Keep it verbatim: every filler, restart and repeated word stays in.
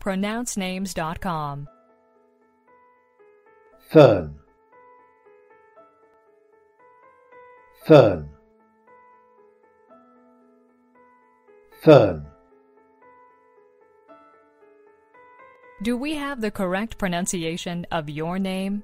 pronounce names dot com. Fern, Fern, Fern. Do we have the correct pronunciation of your name?